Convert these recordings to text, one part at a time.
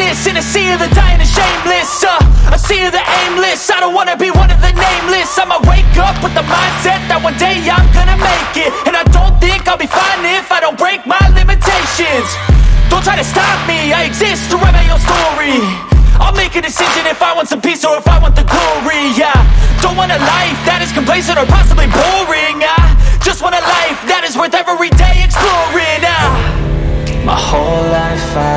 this in a sea of the dying and shameless, a sea of the aimless. I don't wanna be one of the nameless. I'ma wake up with the mindset that one day I'm gonna make it, and I don't think I'll be fine if I don't break my limitations. Don't try to stop me, I exist to write my own story. I'll make a decision if I want some peace or if I want the glory, yeah. Don't want a life that is complacent or possibly boring. I just want a life that is worth every day exploring. My whole life I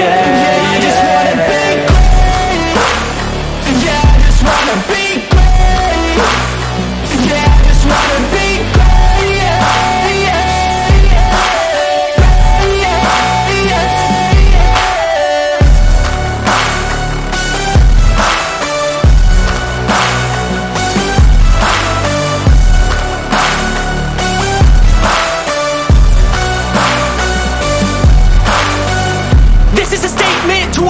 yeah, yeah, I just wanna be great. Yeah, I just wanna be great. Yeah, I just wanna be great, yeah, yeah, yeah,